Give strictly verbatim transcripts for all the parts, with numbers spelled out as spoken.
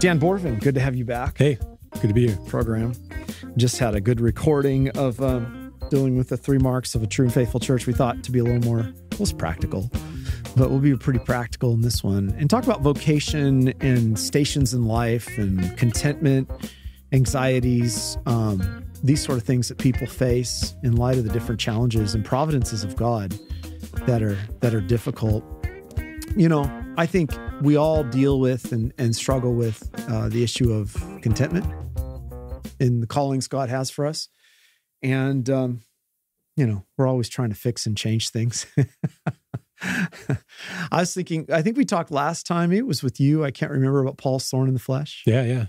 Dan Borvan, good to have you back. Hey, good to be here. Program. Just had a good recording of um, dealing with the three marks of a true and faithful church. We thought to be a little more, was practical, but we'll be pretty practical in this one and talk about vocation and stations in life and contentment, anxieties, um, these sort of things that people face in light of the different challenges and providences of God that are that are difficult. You know, I think we all deal with and, and struggle with uh, the issue of contentment in the callings God has for us. And, um, you know, we're always trying to fix and change things. I was thinking, I think we talked last time, it was with you, I can't remember, about Paul's thorn in the flesh. Yeah, yeah.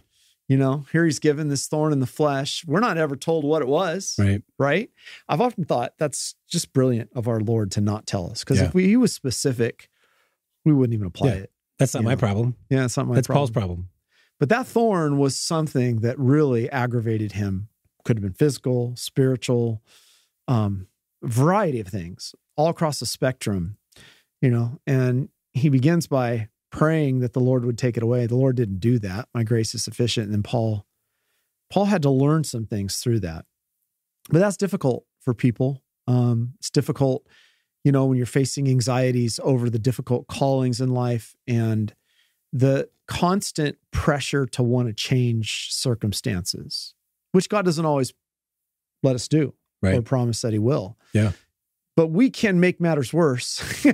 You know, here he's given this thorn in the flesh. We're not ever told what it was, right? right? I've often thought that's just brilliant of our Lord to not tell us. Because yeah. if we, he was specific, we wouldn't even apply yeah. it. That's not my know? problem. Yeah, it's not my that's problem. That's Paul's problem. But that thorn was something that really aggravated him. Could have been physical, spiritual, um, variety of things all across the spectrum, you know. And he begins by praying that the Lord would take it away. The Lord didn't do that. My grace is sufficient. And then Paul, Paul had to learn some things through that. But that's difficult for people. Um, it's difficult, you know, when you're facing anxieties over the difficult callings in life and the constant pressure to want to change circumstances, which God doesn't always let us do right. or promise that he will. Yeah. But we can make matters worse.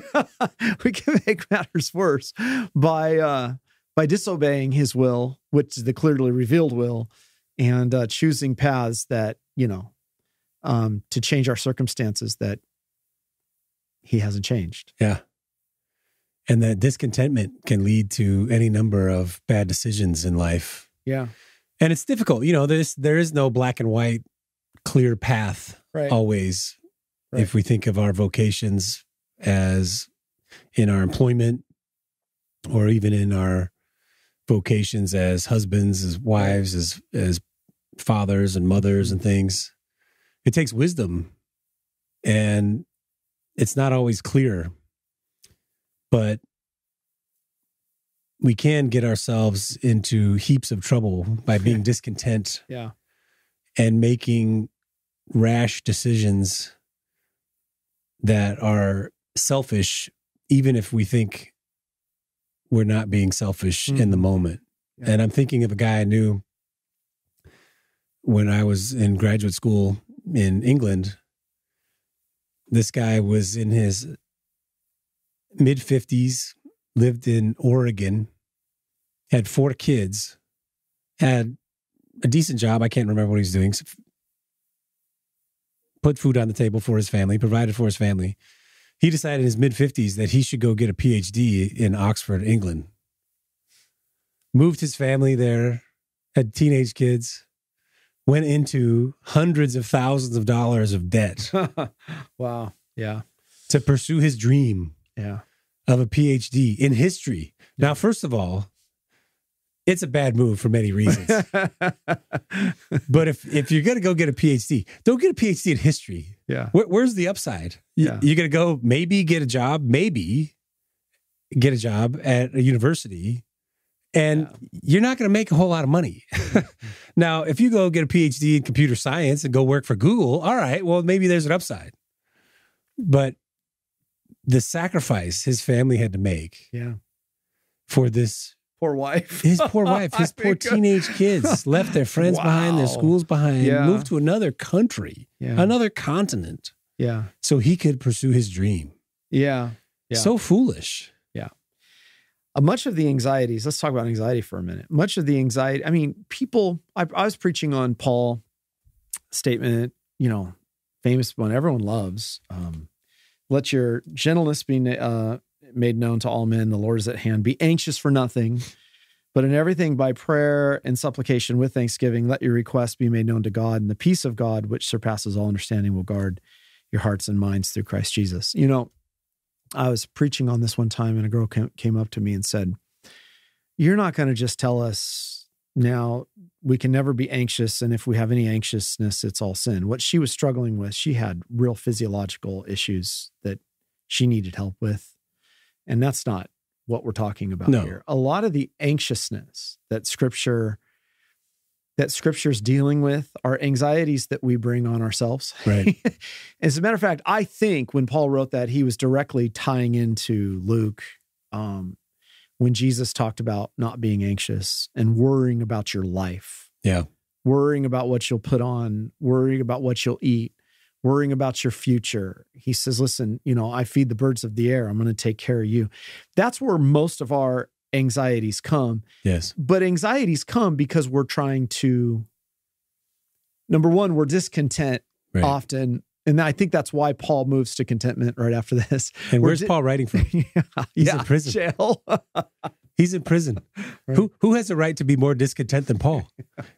We can make matters worse by uh, by disobeying his will, which is the clearly revealed will, and uh, choosing paths that, you know, um, to change our circumstances that he hasn't changed. Yeah. And that discontentment can lead to any number of bad decisions in life. Yeah. And it's difficult. You know, there's, there is no black and white clear path right. always. Right. If we think of our vocations as in our employment, or even in our vocations as husbands, as wives, as as fathers and mothers and things, it takes wisdom, and it's not always clear. But we can get ourselves into heaps of trouble by being discontent yeah. and making rash decisions that are selfish, even if we think we're not being selfish mm. in the moment. Yeah. And I'm thinking of a guy I knew when I was in graduate school in England. This guy was in his mid fifties, lived in Oregon, had four kids, had a decent job. I can't remember what he was doing. So put food on the table for his family, provided for his family. He decided in his mid fifties that he should go get a P H D in Oxford, England. Moved his family there, had teenage kids, went into hundreds of thousands of dollars of debt. Wow. Yeah. To pursue his dream yeah. of a P H D in history. Yeah. Now, first of all, it's a bad move for many reasons. But if, if you're going to go get a P H D, don't get a P H D in history. Yeah. Where, where's the upside? Yeah. You're going to go maybe get a job, maybe get a job at a university, and yeah. you're not going to make a whole lot of money. Now, if you go get a P H D in computer science and go work for Google, all right, well, maybe there's an upside. But the sacrifice his family had to make yeah. for this poor wife. His poor wife, his poor teenage kids left their friends wow. behind, their schools behind, yeah. moved to another country, yeah. another continent. Yeah. So he could pursue his dream. Yeah. yeah. So foolish. Yeah. Uh, much of the anxieties, let's talk about anxiety for a minute. Much of the anxiety, I mean, people, I, I was preaching on Paul's statement, you know, famous one everyone loves. Um, let your gentleness be uh, made known to all men, the Lord is at hand. Be anxious for nothing, but in everything by prayer and supplication with thanksgiving, let your requests be made known to God, and the peace of God, which surpasses all understanding, will guard your hearts and minds through Christ Jesus. You know, I was preaching on this one time, and a girl came up to me and said, you're not going to just tell us now we can never be anxious, and if we have any anxiousness, it's all sin. What she was struggling with, she had real physiological issues that she needed help with. And that's not what we're talking about no. here. A lot of the anxiousness that Scripture that Scripture's dealing with are anxieties that we bring on ourselves. Right. As a matter of fact, I think when Paul wrote that, he was directly tying into Luke, um, when Jesus talked about not being anxious and worrying about your life. Yeah. Worrying about what you'll put on, worrying about what you'll eat, worrying about your future. He says, listen, you know, I feed the birds of the air. I'm going to take care of you. That's where most of our anxieties come. Yes. But anxieties come because we're trying to, number one, we're discontent right. often. And I think that's why Paul moves to contentment right after this. And we're where's di- Paul writing from? yeah, He's yeah, in prison. Jail. He's in prison. Right. Who who has a right to be more discontent than Paul?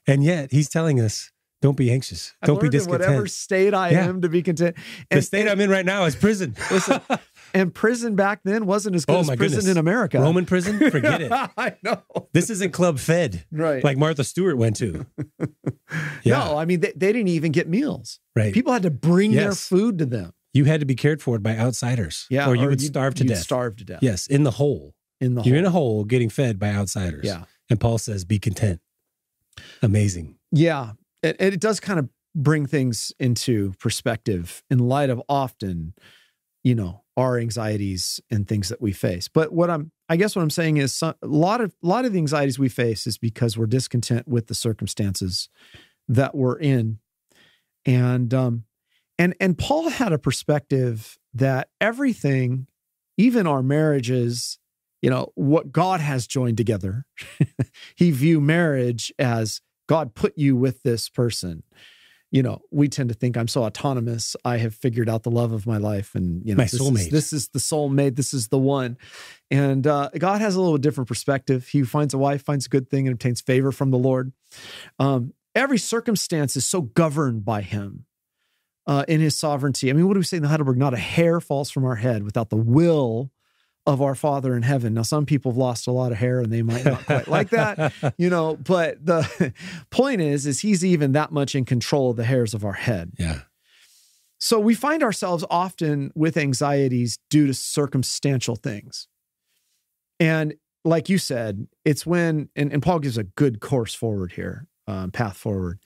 And yet he's telling us, don't be anxious. Don't I've be discontent. In whatever state I yeah. am to be content. And, the state and, I'm in right now is prison. Listen, and prison back then wasn't as good oh, as prison goodness. in America. Roman prison? Forget it. I know. This isn't Club Fed, right? Like Martha Stewart went to. Yeah. No, I mean, they, they didn't even get meals. Right. People had to bring yes. their food to them. You had to be cared for by outsiders. Yeah. Or you or would starve to death. starve to death. Yes, in the hole. In the You're hole. in a hole getting fed by outsiders. Yeah. And Paul says, be content. Amazing. Yeah. It, it does kind of bring things into perspective in light of often, you know, our anxieties and things that we face. But what I'm, I guess what I'm saying is some, a lot of, a lot of the anxieties we face is because we're discontent with the circumstances that we're in. And, um, and, and Paul had a perspective that everything, even our marriages, you know, what God has joined together, he viewed marriage as God put you with this person. You know, we tend to think I'm so autonomous. I have figured out the love of my life, and you know, my this soulmate. Is, this is the soulmate. This is the one. And uh, God has a little different perspective. He finds a wife, finds a good thing, and obtains favor from the Lord. Um, every circumstance is so governed by Him uh, in His sovereignty. I mean, what do we say in the Heidelberg? Not a hair falls from our head without the will of our Father in heaven. Now, some people have lost a lot of hair and they might not quite like that, you know, but the point is, is he's even that much in control of the hairs of our head. Yeah. So we find ourselves often with anxieties due to circumstantial things. And like you said, it's when, and, and Paul gives a good course forward here, um, path forward.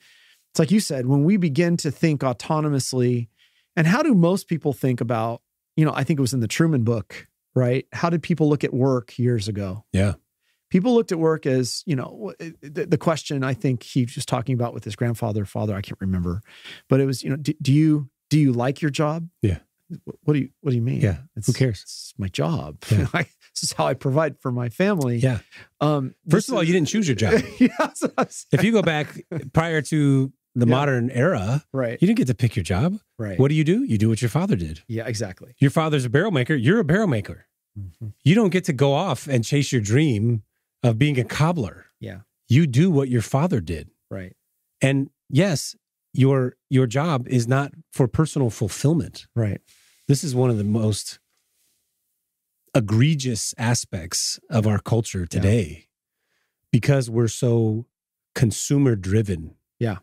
It's like you said, when we begin to think autonomously, and how do most people think about, you know, I think it was in the Truman book, right? How did people look at work years ago? Yeah. People looked at work as, you know, the, the question I think he was talking about with his grandfather, father, I can't remember, but it was, you know, do, do you, do you like your job? Yeah. What do you, what do you mean? Yeah. It's, Who cares? It's my job. Yeah. This is how I provide for my family. Yeah. Um, First of all, is, you didn't choose your job. Yeah, if you go back prior to the yeah. modern era, right? You didn't get to pick your job. Right. What do you do? You do what your father did. Yeah, exactly. Your father's a barrel maker. You're a barrel maker. Mm-hmm. You don't get to go off and chase your dream of being a cobbler. Yeah. You do what your father did. Right. And yes, your your job is not for personal fulfillment. Right. This is one of the most egregious aspects of our culture today, yeah. because we're so consumer-driven. Yeah.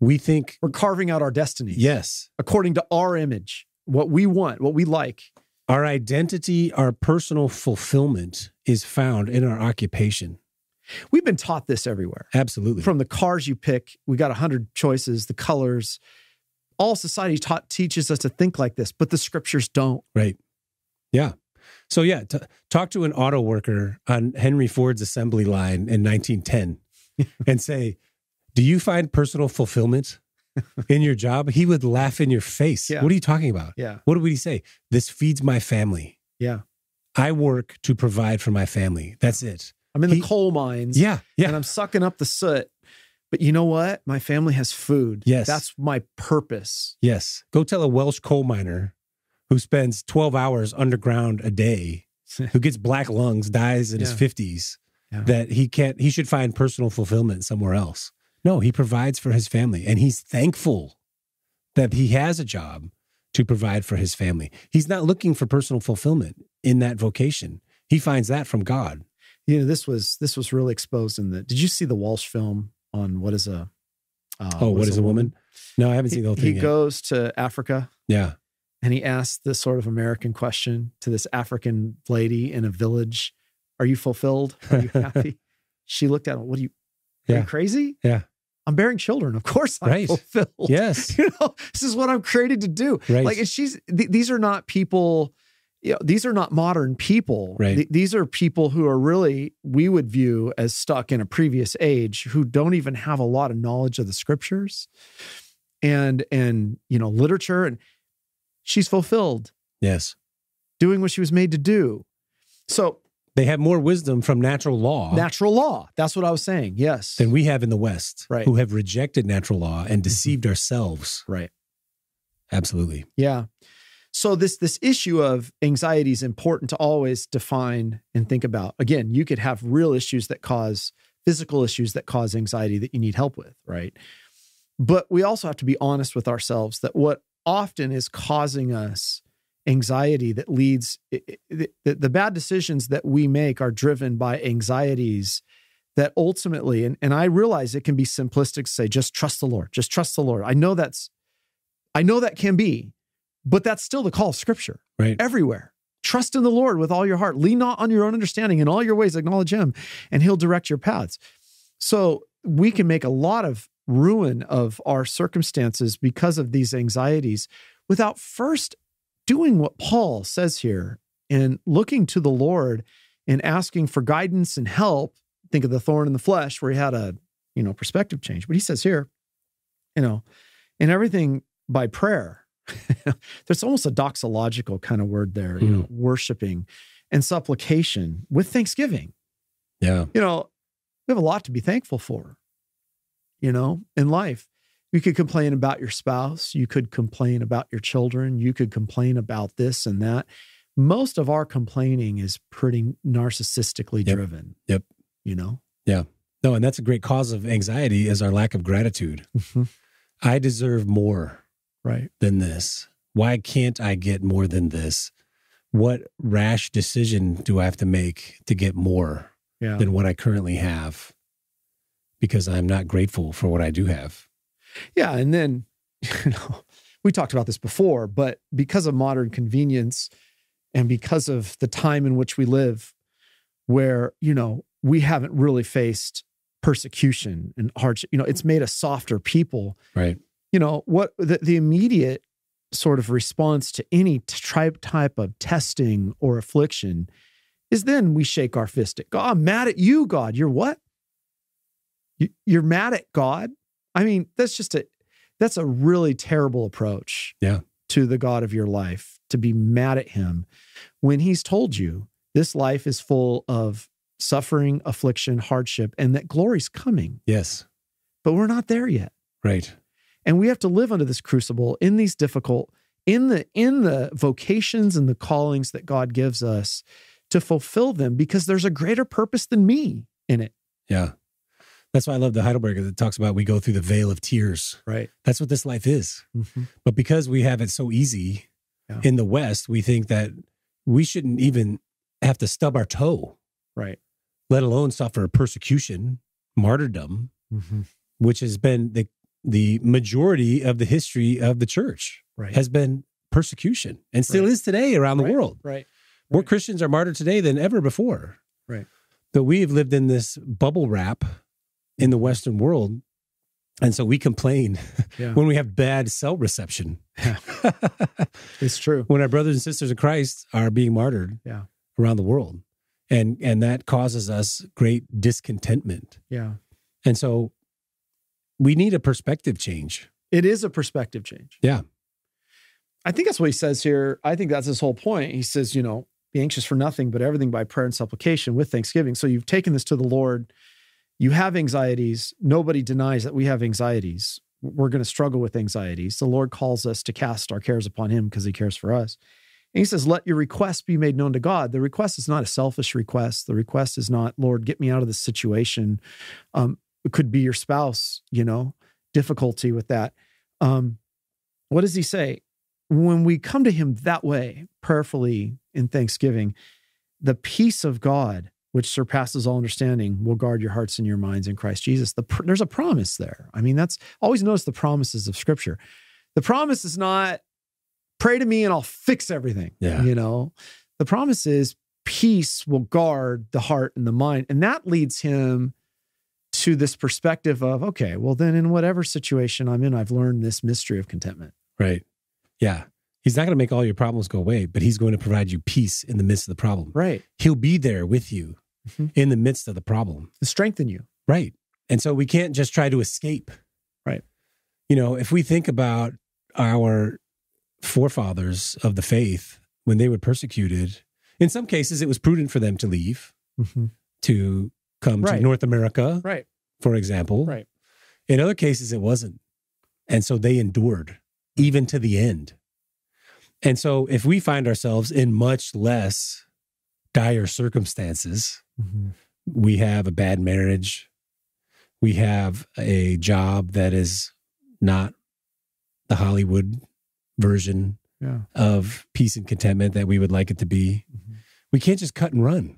We think we're carving out our destiny. Yes. According to our image, what we want, what we like. Our identity, our personal fulfillment is found in our occupation. We've been taught this everywhere. Absolutely. From the cars you pick, we got a hundred choices, the colors. All society taught, teaches us to think like this, but the scriptures don't. Right. Yeah. So yeah, t- talk to an auto worker on Henry Ford's assembly line in nineteen ten and say, do you find personal fulfillment in your job? He would laugh in your face. Yeah. What are you talking about? Yeah. What would he say? This feeds my family. Yeah. I work to provide for my family. That's it. I'm in he, the coal mines. Yeah. Yeah. And I'm sucking up the soot. But you know what? My family has food. Yes. That's my purpose. Yes. Go tell a Welsh coal miner who spends twelve hours underground a day, who gets black lungs, dies in yeah. his fifties, yeah. that he can't, he should find personal fulfillment somewhere else. No, he provides for his family, and he's thankful that he has a job to provide for his family. He's not looking for personal fulfillment in that vocation. He finds that from God. You know, this was this was really exposed in the... Did you see the Walsh film on what is a... Uh, oh, What, what is a woman? woman? No, I haven't he, seen the whole thing He yet. goes to Africa. Yeah. And he asks this sort of American question to this African lady in a village Are you fulfilled? Are you happy? She looked at him. What are you, yeah. are you crazy? Yeah. I'm bearing children. Of course I'm right. fulfilled. Yes. You know, this is what I'm created to do. Right. Like, and she's, th these are not people, you know, these are not modern people. Right. Th these are people who are really, we would view as stuck in a previous age, who don't even have a lot of knowledge of the scriptures and, and, you know, literature. And she's fulfilled. Yes. Doing what she was made to do. So they have more wisdom from natural law. Natural law. That's what I was saying. Yes. Than we have in the West, right. who have rejected natural law and deceived mm-hmm. ourselves. Right. Absolutely. Yeah. So this, this issue of anxiety is important to always define and think about. Again, you could have real issues that cause physical issues that cause anxiety that you need help with, right? But we also have to be honest with ourselves that what often is causing us anxiety that leads, it, it, the, the bad decisions that we make are driven by anxieties that ultimately, and, and I realize it can be simplistic to say, just trust the Lord, just trust the Lord. I know that's, I know that can be, but that's still the call of Scripture right. everywhere. Trust in the Lord with all your heart. Lean not on your own understanding. In all your ways, acknowledge Him and He'll direct your paths. So we can make a lot of ruin of our circumstances because of these anxieties without first doing what Paul says here and looking to the Lord and asking for guidance and help. Think of the thorn in the flesh where he had a, you know, perspective change. But he says here, you know, and everything by prayer. There's almost a doxological kind of word there, you mm. know, worshiping and supplication with thanksgiving. Yeah. You know, we have a lot to be thankful for, you know, in life. You could complain about your spouse. You could complain about your children. You could complain about this and that. Most of our complaining is pretty narcissistically yep. driven. Yep. You know? Yeah. No, and that's a great cause of anxiety is our lack of gratitude. Mm-hmm. I deserve more right. than this. Why can't I get more than this? What rash decision do I have to make to get more yeah. than what I currently have? Because I'm not grateful for what I do have. Yeah, and then, you know, we talked about this before, but because of modern convenience and because of the time in which we live where, you know, we haven't really faced persecution and hardship, you know, it's made us softer people. Right. You know, what the, the immediate sort of response to any type type of testing or affliction is then we shake our fist at God. I'm mad at you, God. You're what? You, you're mad at God? I mean, that's just a, that's a really terrible approach yeah. to the God of your life, to be mad at Him when He's told you this life is full of suffering, affliction, hardship, and that glory's coming. Yes. But we're not there yet. Right. And we have to live under this crucible in these difficult, in the, in the vocations and the callings that God gives us to fulfill them because there's a greater purpose than me in it. Yeah. That's why I love the Heidelberger that talks about we go through the veil of tears. Right. That's what this life is. Mm-hmm. But because we have it so easy yeah. in the West, we think that we shouldn't even have to stub our toe. Right. Let alone suffer persecution, martyrdom, mm-hmm. which has been the, the majority of the history of the church right. has been persecution and still right. is today around the right. world. Right. right. More Christians are martyred today than ever before. Right. But we've lived in this bubble wrap in the Western world. And so we complain yeah. when we have bad cell reception. Yeah. It's true. When our brothers and sisters in Christ are being martyred yeah. around the world. And, and that causes us great discontentment. Yeah. And so we need a perspective change. It is a perspective change. Yeah. I think that's what he says here. I think that's his whole point. He says, you know, be anxious for nothing, but everything by prayer and supplication with thanksgiving. So you've taken this to the Lord. You have anxieties. Nobody denies that we have anxieties. We're going to struggle with anxieties. The Lord calls us to cast our cares upon Him because He cares for us. And He says, let your request be made known to God. The request is not a selfish request. The request is not, Lord, get me out of this situation. Um, it could be your spouse, you know, difficulty with that. Um, what does He say? When we come to Him that way, prayerfully in thanksgiving, the peace of God, which surpasses all understanding, will guard your hearts and your minds in Christ Jesus. The pr there's a promise there. I mean, that's, always notice the promises of Scripture. The promise is not, pray to me and I'll fix everything, yeah. you know? The promise is, peace will guard the heart and the mind. And that leads him to this perspective of, okay, well then in whatever situation I'm in, I've learned this mystery of contentment. Right. Yeah. He's not going to make all your problems go away, but he's going to provide you peace in the midst of the problem. Right. He'll be there with you mm-hmm. in the midst of the problem. To strengthen you. Right. And so we can't just try to escape. Right. You know, if we think about our forefathers of the faith, when they were persecuted, in some cases, it was prudent for them to leave, mm-hmm. to come right. to North America, right. for example. Right. In other cases, it wasn't. And so they endured, even to the end. And so if we find ourselves in much less dire circumstances, mm-hmm. we have a bad marriage, we have a job that is not the Hollywood version yeah. of peace and contentment that we would like it to be, mm-hmm. we can't just cut and run.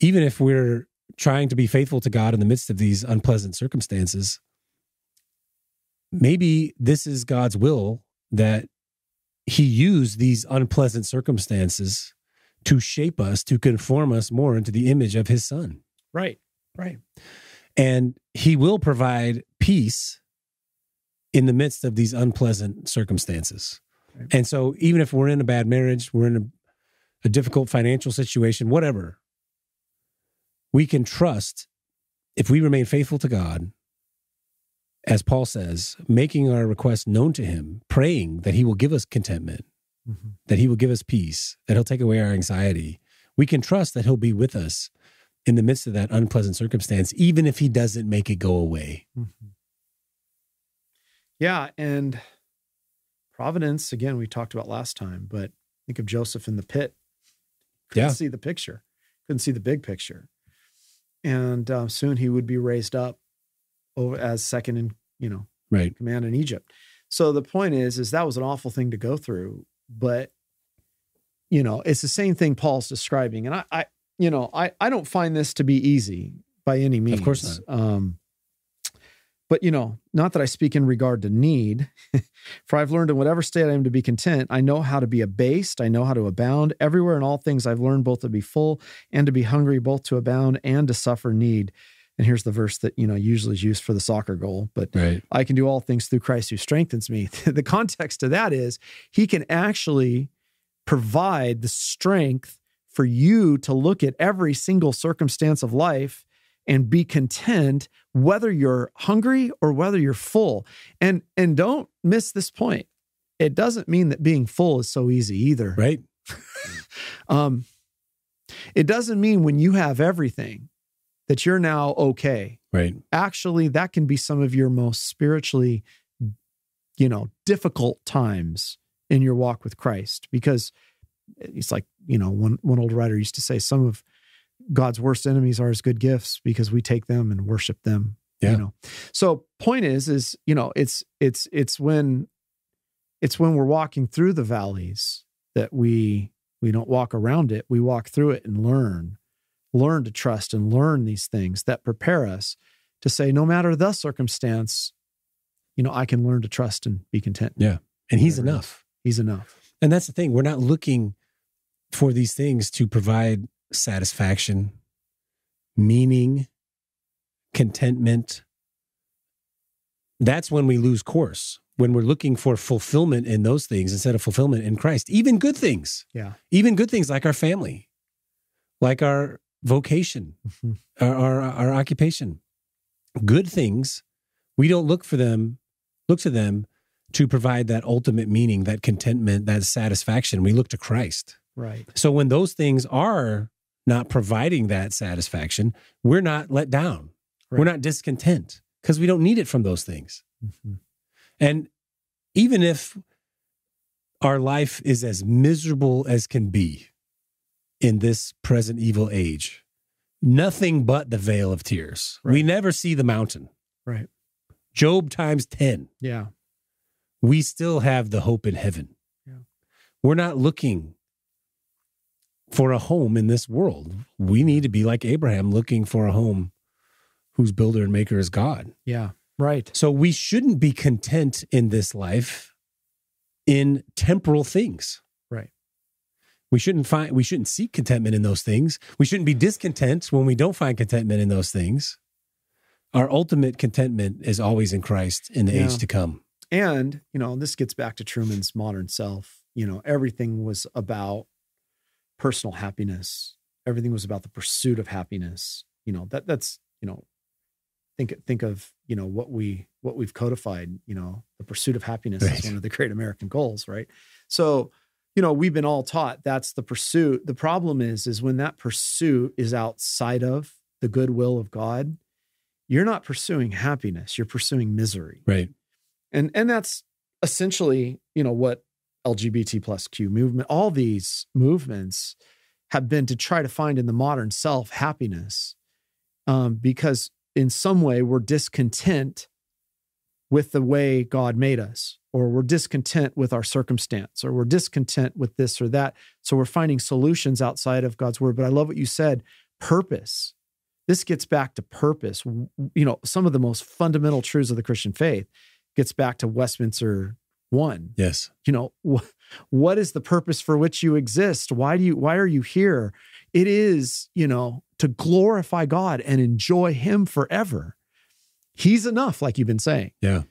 Even if we're trying to be faithful to God in the midst of these unpleasant circumstances, maybe this is God's will, that he used these unpleasant circumstances to shape us, to conform us more into the image of his son. Right, right. And he will provide peace in the midst of these unpleasant circumstances. Right. And so even if we're in a bad marriage, we're in a, a difficult financial situation, whatever, we can trust, if we remain faithful to God, as Paul says, making our request known to him, praying that he will give us contentment, mm-hmm. that he will give us peace, that he'll take away our anxiety. We can trust that he'll be with us in the midst of that unpleasant circumstance, even if he doesn't make it go away. Mm-hmm. Yeah, and providence, again, we talked about last time, but think of Joseph in the pit. Couldn't yeah. see the picture. Couldn't see the big picture. And uh, soon he would be raised up over as second in, you know, right. command in Egypt. So the point is, is that was an awful thing to go through, but, you know, it's the same thing Paul's describing. And I, I you know, I, I don't find this to be easy by any means. Of course not. Um, but, you know, not that I speak in regard to need, for I've learned in whatever state I am to be content. I know how to be abased. I know how to abound. Everywhere in all things I've learned both to be full and to be hungry, both to abound and to suffer need. And here's the verse that, you know, usually is used for the soccer goal, but right. I can do all things through Christ who strengthens me. The context to that is he can actually provide the strength for you to look at every single circumstance of life and be content, whether you're hungry or whether you're full. And, and don't miss this point. It doesn't mean that being full is so easy either. Right. um, it doesn't mean when you have everything that you're now okay. Right. Actually, that can be some of your most spiritually, you know, difficult times in your walk with Christ, because it's like, you know, one, one old writer used to say, some of God's worst enemies are his good gifts, because we take them and worship them, yeah. you know? So point is, is, you know, it's, it's, it's when, it's when we're walking through the valleys that we, we don't walk around it. We walk through it and learn. learn to trust and learn these things that prepare us to say, no matter the circumstance, you know, I can learn to trust and be content. Yeah. And he's enough. He's enough. And that's the thing. We're not looking for these things to provide satisfaction, meaning, contentment. That's when we lose course, when we're looking for fulfillment in those things instead of fulfillment in Christ, even good things. Yeah. Even good things like our family, like our vocation, mm-hmm. our, our, our occupation, good things. We don't look for them, look to them to provide that ultimate meaning, that contentment, that satisfaction. We look to Christ. Right. So when those things are not providing that satisfaction, we're not let down. Right. We're not discontent, because we don't need it from those things. Mm-hmm. And even if our life is as miserable as can be in this present evil age, nothing but the veil of tears. Right. We never see the mountain. Right. Job times ten. Yeah. We still have the hope in heaven. Yeah. We're not looking for a home in this world. We need to be like Abraham, looking for a home whose builder and maker is God. Yeah. Right. So we shouldn't be content in this life in temporal things. We shouldn't find, we shouldn't seek contentment in those things. We shouldn't be discontent when we don't find contentment in those things. Our ultimate contentment is always in Christ in the yeah. age to come. And, you know, this gets back to Truman's modern self. You know, everything was about personal happiness. Everything was about the pursuit of happiness. You know, that that's, you know, think, think of, you know, what we, what we've codified, you know, the pursuit of happiness right. is one of the great American goals, right? So, you know, we've been all taught that's the pursuit. The problem is, is when that pursuit is outside of the goodwill of God, you're not pursuing happiness, you're pursuing misery. Right. And, and that's essentially, you know, what L G B T plus Q movement, all these movements have been to try to find in the modern self happiness, um, because in some way we're discontent with the way God made us, or we're discontent with our circumstance, or we're discontent with this or that. So we're finding solutions outside of God's word. But I love what you said, purpose. This gets back to purpose. You know, some of the most fundamental truths of the Christian faith gets back to Westminster One. Yes. You know, wh- what is the purpose for which you exist? Why do you, why are you here? It is, you know, to glorify God and enjoy Him forever. He's enough, like you've been saying. Yeah.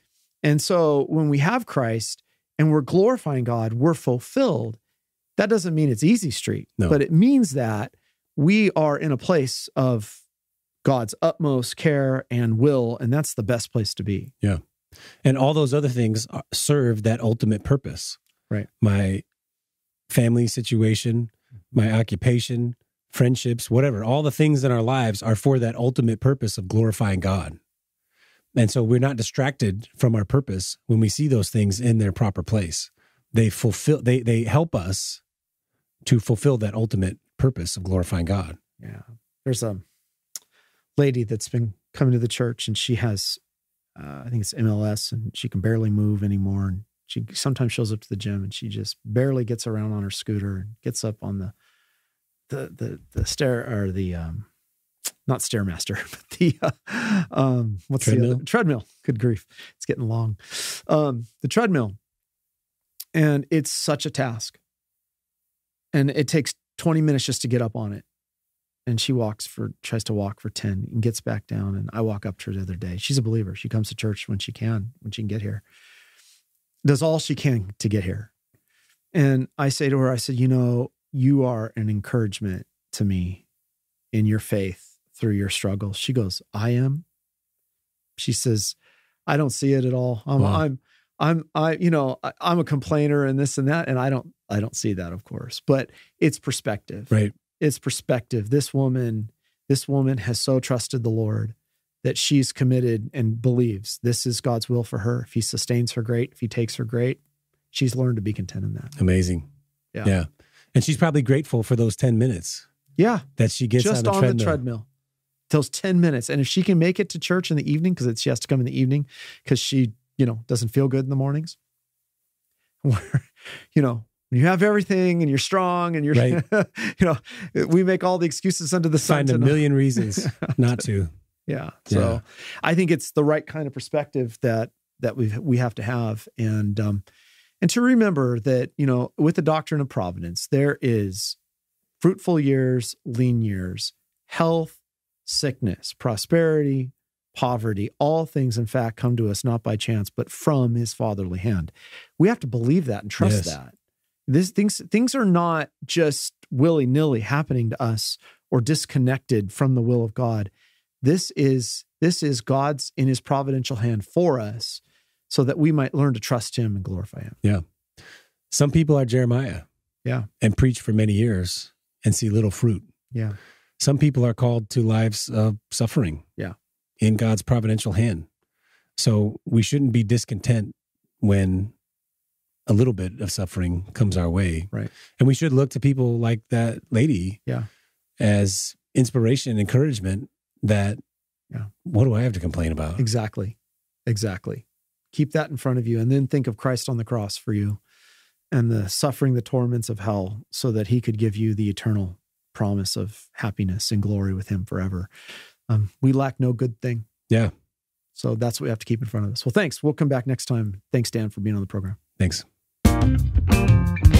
And so when we have Christ and we're glorifying God, we're fulfilled. That doesn't mean it's easy street, no. but it means that we are in a place of God's utmost care and will, and that's the best place to be. Yeah. And all those other things serve that ultimate purpose. Right. My family situation, my occupation, friendships, whatever, all the things in our lives are for that ultimate purpose of glorifying God. And so we're not distracted from our purpose when we see those things in their proper place. They fulfill, they they help us to fulfill that ultimate purpose of glorifying God. Yeah. There's a lady that's been coming to the church, and she has Uh, I think it's M L S, and she can barely move anymore. And she sometimes shows up to the gym, and she just barely gets around on her scooter and gets up on the, the, the, the stair or the, um, not Stairmaster, but the, uh, um, what's treadmill? the other? treadmill? Good grief. It's getting long. Um, the treadmill. And it's such a task, and it takes twenty minutes just to get up on it. And she walks for, tries to walk for ten and gets back down. And I walk up to her the other day. She's a believer. She comes to church when she can, when she can get here. Does all she can to get here. And I say to her, I said, you know, you are an encouragement to me in your faith through your struggle. She goes, I am. She says, I don't see it at all. I'm, wow. I'm, I'm, I, you know, I, I'm a complainer and this and that. And I don't, I don't see that, of course, but it's perspective. Right. It's perspective. This woman, this woman has so trusted the Lord that she's committed and believes this is God's will for her. If He sustains her, great. If He takes her, great. She's learned to be content in that. Amazing. Yeah. Yeah. And she's probably grateful for those ten minutes. Yeah. That she gets just on the treadmill. Just on the treadmill. Those ten minutes. And if she can make it to church in the evening, because she has to come in the evening because she, you know, doesn't feel good in the mornings. you know, When you have everything and you're strong and you're, right. you know, we make all the excuses under the sun. Find a million reasons not to. Yeah. So yeah. I think it's the right kind of perspective that, that we we have to have. And, um, and to remember that, you know, with the doctrine of providence, there is fruitful years, lean years, health, sickness, prosperity, poverty, all things, in fact, come to us, not by chance, but from His fatherly hand. We have to believe that and trust yes. that. This things things are not just willy-nilly happening to us or disconnected from the will of God. This is this is God's in His providential hand for us, so that we might learn to trust Him and glorify Him. Yeah. Some people are Jeremiah. Yeah. And preach for many years and see little fruit. Yeah. Some people are called to lives of suffering. Yeah. In God's providential hand. So we shouldn't be discontent when a little bit of suffering comes our way. Right. And we should look to people like that lady yeah. as inspiration and encouragement that, yeah. what do I have to complain about? Exactly. Exactly. Keep that in front of you, and then think of Christ on the cross for you and the suffering, the torments of hell, so that He could give you the eternal promise of happiness and glory with Him forever. Um, we lack no good thing. Yeah. So that's what we have to keep in front of us. Well, thanks. We'll come back next time. Thanks, Dan, for being on the program. Thanks. Thank you.